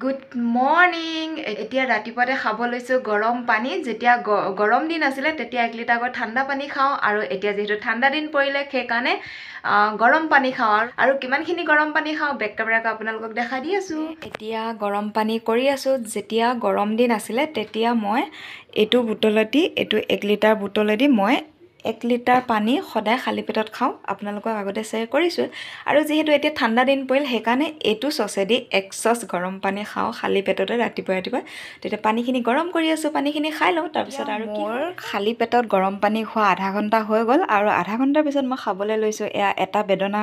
Good morning. Etia ratipore khabo loiso gorom pani. Jetia gorom din asile tetia ek liter thanda pani khao aru etia jehetu thanda din porile khekane gorom pani khao aru kiman khini gorom pani khao back camera ka apnalok dekha di asu. Etia gorom pani kori asu jetia gorom din asile tetia moi etu botoloti etu ek liter botoledi moi 1 litre পানি সদায় খালি পেটত খাও আপোনালোকক আগতে share কৰিছো আৰু যেহেতু এতে ঠান্ডা দিন পৰিল হেকানে এটু সসেদি এক্সস গৰম পানি খাও খালি পেটতে ৰাতিপুৱা ৰাতিপুৱা তেতে পানিখিনি গৰম কৰি আছো পানিখিনি খাই লও তাৰ পিছত আৰু কি খালি পেটত গৰম পানি খোৱা আধা ঘন্টা হৈ গল আৰু আধা ঘন্টা পিছত মই খাবলৈ লৈছো এটা বেদনা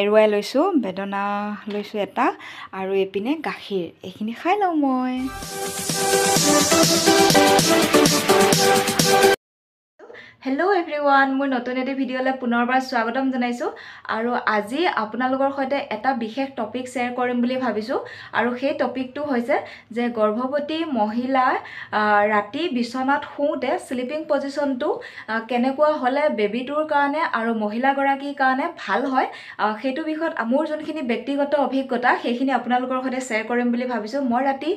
এৰুৱাই লৈছো বেদনা লৈছো এটা আৰু এপিনে গাখীৰ এখিনি খাই লও মই Hello everyone, মোৰ নতুন এটা ভিডিঅ'লৈ পুনৰবাৰ স্বাগতম জনাইছো আৰু আজি আপোনালোকৰ সৈতে এটা বিশেষ টপিক শেয়াৰ কৰিম বুলি ভাবিছো আৰু সেই টপিকটো হৈছে যে গৰ্ভৱতী মহিলা ৰাতি বিছনাত শুতে স্লিপিং পজিশনটো কেনেকুৱা হলে বেবিটোৰ কাৰণে আৰু মহিলা গৰাকীৰ কাৰণে ভাল হয় সেইটো বিষয়ত মোৰ জনখিনি ব্যক্তিগত অভিজ্ঞতা সেইখিনি আপোনালোকৰ সৈতে শেয়াৰ কৰিম বুলি ভাবিছো মই ৰাতি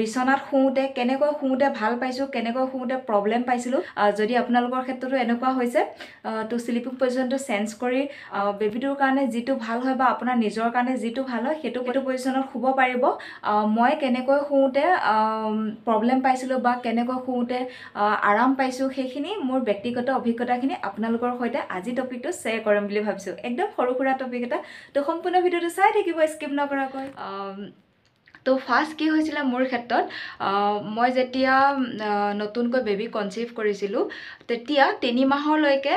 বিছনাত শুতে কেনেকৈ শুতে ভাল পাইছো কেনেকৈ শুতে প্ৰবলেম পাইছিলো যদি আপোনালোকৰ ক্ষেত্ৰটো এনেকুৱা হৈছে তো স্লিপিং পজিশনটো চেঞ্জ কৰি বেবিটোৰ কাৰণে যেটো ভাল হয় বা আপোনাৰ নিজৰ কাৰণে যেটো ভাল হয় সেটো পজিশনত শুব পাৰিব মই কেনেকৈ শুতে প্ৰবলেম পাইছিল বা কেনেকৈ শুতে আৰাম পাইছো সেইখিনি মোৰ ব্যক্তিগত অভিজ্ঞতাখিনি আপোনালোকৰ সৈতে আজি টপিকটো শেয়াৰ কৰিম বুলি ভাবিছো একদম সৰুখুৰা টপিক এটা তো সম্পূৰ্ণ ভিডিওটো চাই থাকিব স্কিপ নকৰাকৈ तो फास्ट की হৈছিল মোৰ ক্ষেত্ৰত মই যেতিয়া নতুনকৈ বেবি কনসিভ কৰিছিল তেতিয়া 3 মাহৰ লৈকে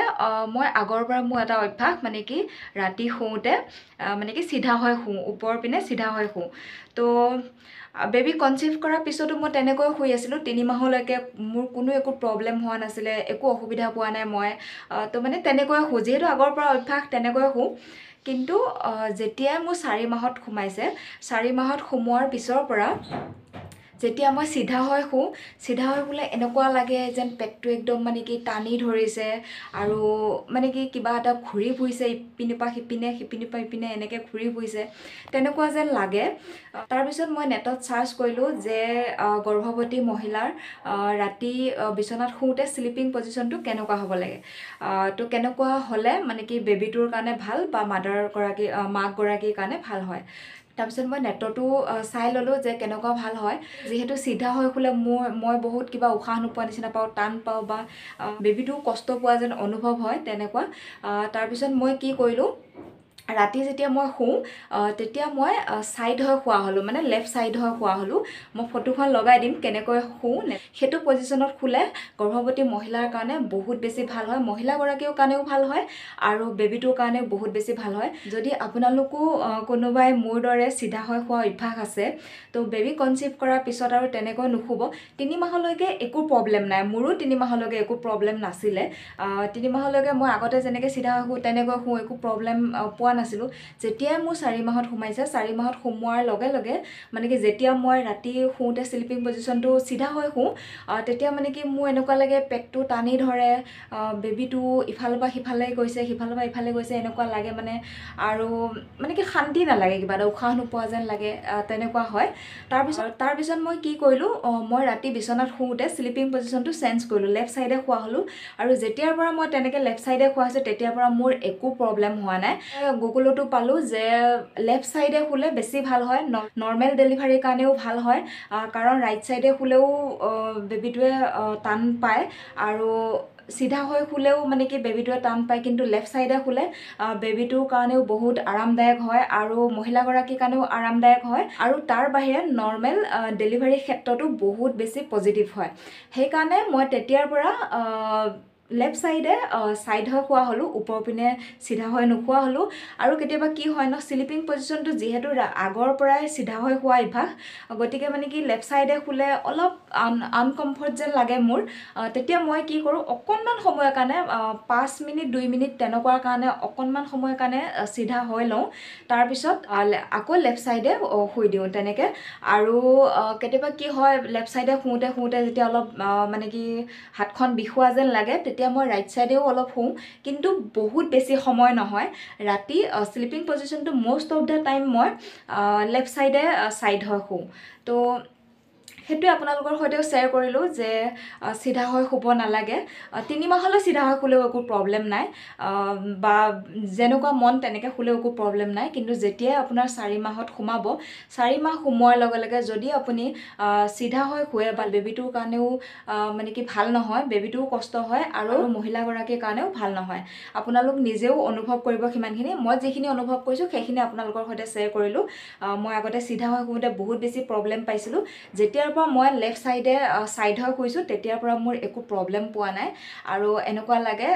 মই আগৰ পৰা মোৰ এটা অভ্যাস মানে কি ৰাতি শুতে মানে কি সিধা হৈ শু ওপৰ পিনে সিধা হৈ শু তো বেবি কনসিভ কৰা পিছতো মই তেনেকৈ হৈ আছিল 3 মাহৰ লৈকে মোৰ কোনো একো প্ৰবলেম হোৱা নাছিল একো অসুবিধা পোৱা নাই মই তো মানে তেনেকৈ হৈ যেটো আগৰ পৰা অভ্যাস তেনেকৈ হু কিন্তু যেতিয়া মই 4 মাহত ঘুমাইছে 4 মাহত ঘুমোৱাৰ পিছৰ পৰা যেতিয়া মই সিধা হৈ ফুলে এনেকুৱা লাগে যেন পেটটো একদম মানে কি টানি ধৰিছে আৰু মানে কি কিবা এটা ঘুৰি ফুৰিছে ইপিনিপা ইপিনে এনেকে ঘুৰি ফুৰিছে তেনেকুৱা যেন লাগে তাৰ পিছত মই নেটত সাৰ্চ কৰিলো যে গৰ্ভৱতী মহিলাৰ ৰাতি বিছনাত শুতে স্লিপিং পজিশনটো কেনেকুৱা হ'ব লাগে তো কেনেকুৱা হলে মানে কি বেবিটোৰ কাৰণে ভাল বা মাদাৰ গৰাকী মাক গৰাকীৰ কাৰণে ভাল হয় तापसन মই নেটটো চাই ললো যে কেনেকুৱা ভাল হয় যেহেতু সিধা হৈ ফুলে মই বহুত কিবা উখাহ নুপা নিচিনা পাও টান পাও বা বেবিটো কষ্ট পোৱা যেন অনুভৱ হয় তেনেকুৱা তাৰ পিছত মই কি কৰিলো ৰাতি যেতিয়া মই হু তেতিয়া মই সাইড হৈ খোৱা হলো মানে লেফট সাইড হৈ খোৱা হলো মই ফটোখন লগাই দিম কেনেকৈ হু সেইটো পজিশনত খুলে গৰ্ভৱতী মহিলাৰ কাৰণে বহুত বেছি ভাল হয় মহিলা গৰাকীৰ কাৰণেও ভাল হয় আৰু বেবিটোৰ কাৰণে বহুত বেছি ভাল হয় যদি আপোনালোকো কোনোবাই মোৰ দৰে সিধা হৈ খোৱা অভ্যাস আছে তো বেবি কনসিভ কৰাৰ পিছত আৰু তেনেকৈ নুখুব 3 মাহলৈকে একো প্ৰবলেম নাই মোৰো 3 মাহলৈকে একো প্ৰবলেম নাছিলে 3 মাহলৈকে মই আগতে যেনেকৈ সিধা হু তেনেকৈ হু একো প্ৰবলেম নাছিল যেতিয়া মই 4 মাহত ঘুমাইছে 4 মাহত ঘুমোৱাৰ লগে লগে মানে কি যেতিয়া মই ৰাতি শুতে স্লিপিং পজিশনটো সিধা হৈ হু তেতিয়া মানে কি মই এনেকুৱা লাগে পেটটো টানি ধৰে বেবিটো ইফালবা হিফালে গৈছে হিফালবা ইফালে গৈছে এনেকুৱা লাগে মানে আৰু মানে কি শান্তি নালাগে কিবা উখাহ নোপোৱা যেন লাগে তেনেকুৱা হয় তাৰ পিছত মই কি কৰিলো মই ৰাতি বিছনাত শুতে স্লিপিং পজিশনটো চেঞ্জ কৰিলো লেফট সাইডে খোৱা হলো আৰু যেতিয়াৰ পৰা মই তেনেকৈ লেফট সাইডে খোৱা আছে তেতিয়াৰ পৰা মোৰ একো প্ৰবলেম হোৱা নাই গুগলটো পালো যে লেফট সাইডে ফুলে বেছি ভাল হয় নরমাল ডেলিভারি কাৰণেও ভাল হয় কাৰণ ৰাইট সাইডে ফুলেও বেবিটোৱে টান পায় আৰু সিধা হৈ ফুলেও মানে কি বেবিটোৱে টান পায় কিন্তু লেফট সাইডে ফুলে বেবিটোৰ কাৰণেও বহুত আৰামদায়ক হয় আৰু মহিলা গৰাকীৰ কাৰণেও আৰামদায়ক হয় আৰু তাৰ বাহিৰে নৰমাল ডেলিভাৰি ক্ষেত্ৰটো বহুত বেছি পজিটিভ হয় সেই কাৰণে মই তেতিয়াৰ পৰা লেফট সাইডে সাইড হৈ খোৱা হলো ওপৰ পিনে সিধা হৈ নখোৱা হলো আৰু কেতিয়াবা কি হয় ন স্লিপিং পজিশনটো যেহেতু আগৰ পৰাই সিধা হৈ খোৱা ইভাগ গতিকে মানে কি লেফট সাইডে খুলে অলপ আনকমফৰ্ট যেন লাগে মোৰ তেতিয়া মই কি কৰো অকনমান সময়ৰ কাৰণে 5 মিনিট 2 মিনিট তেনেকুৱা কাৰণে অকনমান সময়ৰ কাৰণে সিধা হৈ লও তাৰ পিছত আকৌ লেফট সাইডে হৈ দিও তেনেকৈ আৰু কেতিয়াবা কি হয় লেফট সাইডে শুতে যেতিয়া অলপ মানে কি হাতখন বিষুৱা যেন লাগে তেতিয়া মই ৰাইট সাইডেও অলপ হওঁ কিন্তু বহুত বেছি সময় নহয় ৰাতি স্লিপিং পজিশনটো মোস্ট অফ দা টাইম মই লেফট সাইডে সাইড হৈ হওঁ তো हेतु আপোনালোকৰ সৈতে শেয়াৰ কৰিলো যে সিধা হৈ খুব না লাগে তিনি মাহলে সিধা হৈ খুলে একো প্ৰবলেম নাই বা যেনেকুৱা মন তেনেকৈ খুলে একো প্ৰবলেম নাই কিন্তু যেতিয়া আপোনাৰ 4 মাহত ঘুমাব 4 মাহ ঘুমোৱাৰ লগে লগে যদি আপুনি সিধা হৈ খুৱে বা বেবিটোৰ কাৰণেও মানে কি ভাল নহয় বেবিটো কষ্ট হয় আৰু মহিলা গৰাকীৰ কাৰণেও ভাল নহয় আপোনালোক নিজেও অনুভৱ কৰিব কিমানখিনি মই যেখিনি অনুভৱ কৰিছো সেইখিনি আপোনালোকৰ সৈতে শেয়াৰ কৰিলো মই আগতে সিধা হৈ খুতে বহুত বেছি প্ৰবলেম পাইছিলো যেতিয়া মই লেফট সাইডে সাইড হৈ কৈছো তেতিয়া পৰা মোৰ একো প্ৰবলেম পোৱা নাই আৰু এনেকুৱা লাগে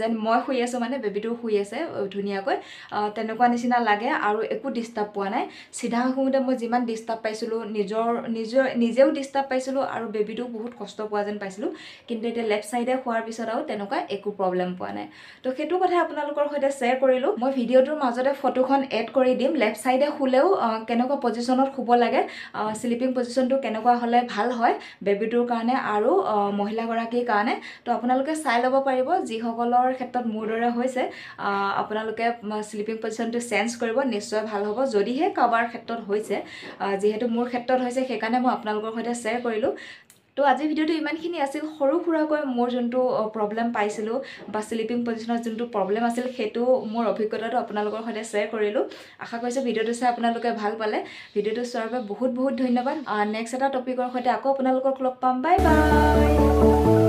যেন মই শুই আছো মানে বেবিটো শুই আছে ধুনিয়াকৈ তেনেকুৱা নিচিনা লাগে আৰু একো ডিস্টাৰ্ব পোৱা নাই সিধা হুমতে মই যিমান ডিস্টাৰ্ব পাইছিলো নিজেও ডিস্টাৰ্ব পাইছিলো আৰু বেবিটো বহুত কষ্ট পোৱা যেন পাইছিলো কিন্তু এটা লেফট সাইডে হোৱাৰ পিছত আৰু তেনেকুৱা একো প্ৰবলেম পোৱা নাই তো সেইটো কথা আপোনালোকৰ সৈতে শেয়াৰ কৰিলো মই ভিডিওটোৰ মাজতে ফটোখন এড কৰি দিম লেফট সাইডে খুলেও কেনেকুৱা পজিশনত খুব লাগে স্লিপিং পজিশনটো কেনেকুৱা হলে ভাল হয় বেবিটোৰ কাৰণে আৰু মহিলা গৰাকীৰ কাৰণে তো আপোনালোকে চাই লব পাৰিব যিসকলৰ ক্ষেত্ৰত মুডৰে হৈছে আপোনালোকে স্লিপিং পজিশনটো চেঞ্জ কৰিব নিশ্চয় ভাল হ'ব যদিহে কাবাৰ ক্ষেত্ৰত হৈছে যেহেতু মোৰ ক্ষেত্ৰত হৈছে সেইকাৰণে মই আপোনালোকৰ সৈতে শেয়াৰ কৰিলো তো আজি ভিডিওটো ইমানখিনি আছিল হৰু খুৰাকৈ মোৰ জন্তু প্ৰবলেম পাইছিল বা স্লিপিং পজিশনৰ জন্তু প্ৰবলেম আছিল হেতু মোৰ অভিজ্ঞতাটো আপোনালোকৰ সৈতে শেয়াৰ কৰিলো আশা কৰিছো ভিডিওটো চাই আপোনালোকে ভাল পালে ভিডিওটো চোৱাৰ বাবে বহুত বহুত ধন্যবাদ নেক্সট এটা টপিকৰ সৈতে আকৌ আপোনালোকক লগ পাম বাই বাই